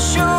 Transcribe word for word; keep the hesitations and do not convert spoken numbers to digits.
Sure.